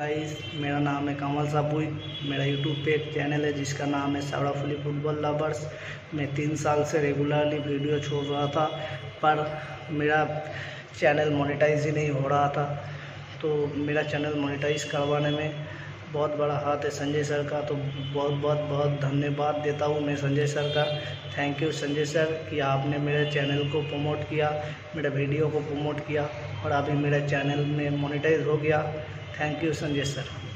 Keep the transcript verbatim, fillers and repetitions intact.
Guys, मेरा नाम है कमल सापुई। मेरा यूट्यूब पे एक चैनल है जिसका नाम है सौराफली फुटबॉल लवर्स। मैं तीन साल से रेगुलरली वीडियो छोड़ रहा था, पर मेरा चैनल मोनेटाइज ही नहीं हो रहा था। तो मेरा चैनल मोनेटाइज करवाने में बहुत बड़ा हाथ है संजय सर का। तो बहुत बहुत बहुत धन्यवाद देता हूँ मैं संजय सर का। थैंक यू संजय सर कि आपने मेरे चैनल को प्रमोट किया, मेरे वीडियो को प्रमोट किया और अभी मेरा चैनल में मोनेटाइज हो गया। Thank you Sanjay sir.